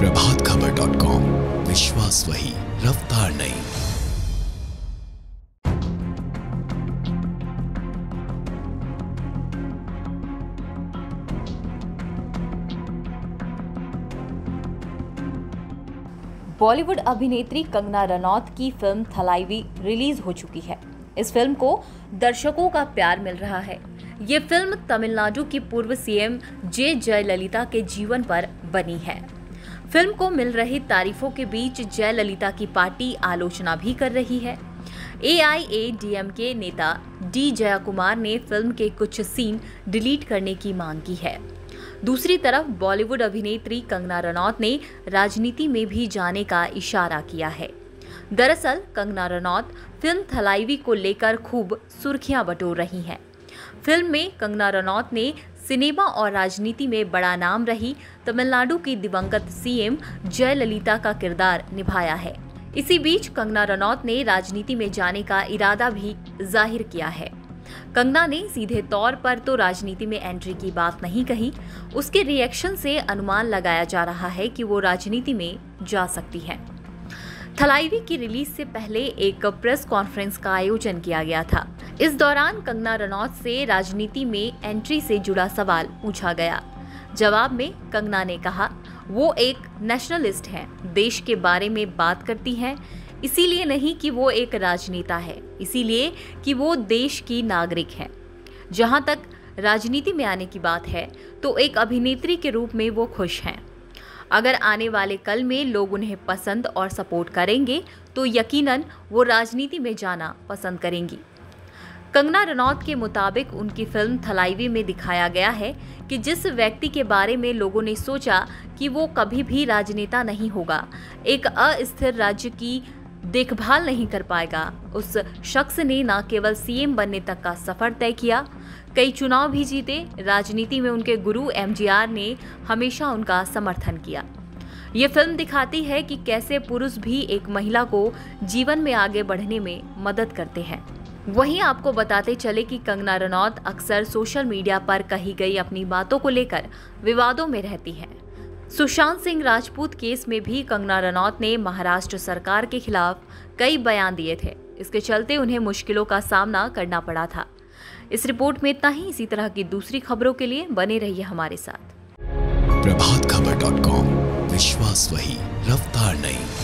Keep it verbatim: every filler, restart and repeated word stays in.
Prabhat Khabar dot com, विश्वास वही, रफ्तार नहीं। बॉलीवुड अभिनेत्री कंगना रनौत की फिल्म थलाईवी रिलीज हो चुकी है। इस फिल्म को दर्शकों का प्यार मिल रहा है। ये फिल्म तमिलनाडु की पूर्व सीएम जे जयललिता के जीवन पर बनी है। फिल्म को मिल रही तारीफों के बीच जयललिता की पार्टी आलोचना भी कर रही है। ए आई ए डी एम के नेता डी ने फिल्म के कुछ सीन डिलीट करने की मांग की है। दूसरी तरफ बॉलीवुड अभिनेत्री कंगना रनौत ने राजनीति में भी जाने का इशारा किया है। दरअसल कंगना रनौत फिल्म थलाईवी को लेकर खूब सुर्खियां बटोर रही हैं। फिल्म में कंगना रनौत ने सिनेमा और राजनीति में बड़ा नाम रही तमिलनाडु की दिवंगत सीएम जयललिता का किरदार निभाया है। इसी बीच कंगना रनौत ने राजनीति में जाने का इरादा भी जाहिर किया है। कंगना ने सीधे तौर पर तो राजनीति में एंट्री की बात नहीं कही। उसके रिएक्शन से अनुमान लगाया जा रहा है कि वो राजनीति में जा सकती हैं। थलाईवी की रिलीज से पहले एक प्रेस कॉन्फ्रेंस का आयोजन किया गया था। इस दौरान कंगना रनौत से राजनीति में एंट्री से जुड़ा सवाल पूछा गया। जवाब में कंगना ने कहा, वो एक नेशनलिस्ट हैं, देश के बारे में बात करती हैं, इसीलिए नहीं कि वो एक राजनेता है, इसीलिए कि वो देश की नागरिक है। जहां तक राजनीति में आने की बात है तो एक अभिनेत्री के रूप में वो खुश हैं। अगर आने वाले कल में लोग उन्हें पसंद और सपोर्ट करेंगे तो यकीनन वो राजनीति में जाना पसंद करेंगी। कंगना रनौत के मुताबिक उनकी फिल्म थलाईवी में दिखाया गया है कि जिस व्यक्ति के बारे में लोगों ने सोचा कि वो कभी भी राजनेता नहीं होगा, एक अस्थिर राज्य की देखभाल नहीं कर पाएगा, उस शख्स ने न केवल सीएम बनने तक का सफर तय किया, कई चुनाव भी जीते। राजनीति में उनके गुरु एमजीआर ने हमेशा उनका समर्थन किया। ये फिल्म दिखाती है कि कैसे पुरुष भी एक महिला को जीवन में आगे बढ़ने में मदद करते हैं। वहीं आपको बताते चले कि कंगना रनौत अक्सर सोशल मीडिया पर कही गई अपनी बातों को लेकर विवादों में रहती हैं। सुशांत सिंह राजपूत केस में भी कंगना रनौत ने महाराष्ट्र सरकार के खिलाफ कई बयान दिए थे। इसके चलते उन्हें मुश्किलों का सामना करना पड़ा था। इस रिपोर्ट में इतना ही। इसी तरह की दूसरी खबरों के लिए बने रहिए हमारे साथ। प्रभात खबर डॉट कॉम, विश्वास वही, रफ्तार नहीं।